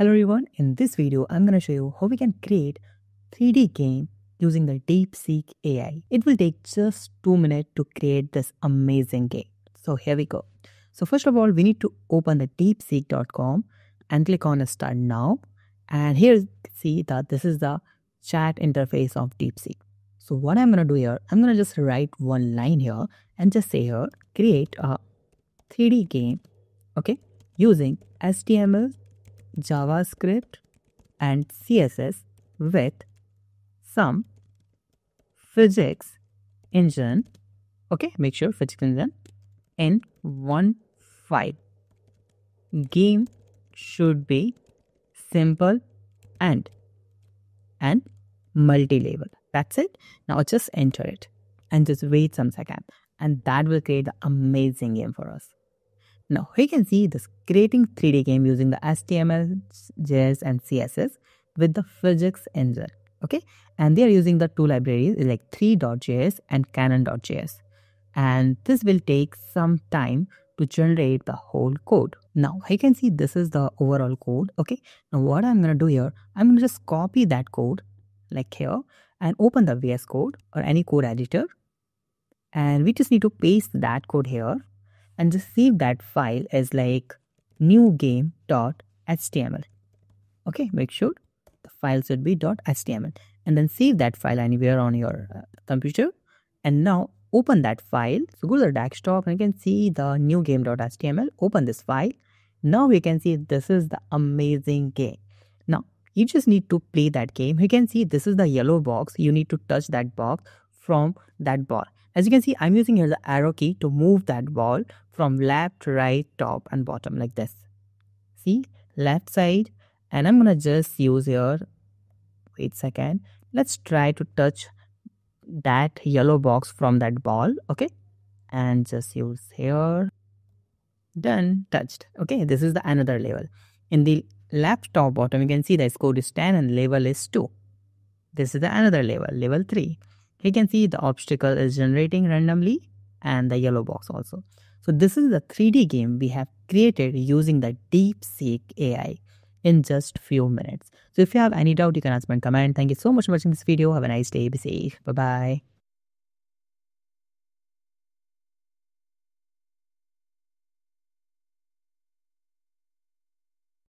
Hello everyone, in this video I'm going to show you how we can create 3D game using the DeepSeek AI. It will take just 2 minutes to create this amazing game. So here we go. So first of all, we need to open the deepseek.com and click on start now. And here you can see that this is the chat interface of DeepSeek. So what I'm going to do here, I'm going to just write one line here and just say here, create a 3D game, okay, using HTML, JavaScript and CSS with some physics engine, okay, make sure physics engine in one file. Game should be simple and multi-level. That's it. Now just enter it and just wait some second, and that will create the amazing game for us. Now here you can see this creating 3D game using the HTML, JS and CSS with the physics engine. Okay. And they are using the two libraries like Three.js and Cannon.js. And this will take some time to generate the whole code. Now here you can see this is the overall code. Okay. Now what I'm going to do here, I'm going to just copy that code like here and open the VS code or any code editor. And we just need to paste that code here. And just save that file as like new game.html. Okay, make sure the file should be .html. And then save that file anywhere on your computer. And now open that file. So go to the desktop and you can see the new game.html. Open this file. Now we can see this is the amazing game. Now you just need to play that game. You can see this is the yellow box. You need to touch that box from that bar. As you can see, I'm using here the arrow key to move that ball from left, right, top and bottom like this. See, left side, and I'm going to just use here, wait a second, let's try to touch that yellow box from that ball, okay, and just use here, done, touched, okay, this is the another level. In the left top bottom, you can see the score is 10 and level is 2. This is the another level, level 3. You can see the obstacle is generating randomly and the yellow box also. So this is the 3D game we have created using the DeepSeek AI in just few minutes. So if you have any doubt, you can ask me in comment. Thank you so much for watching this video. Have a nice day. Be safe. Bye-bye.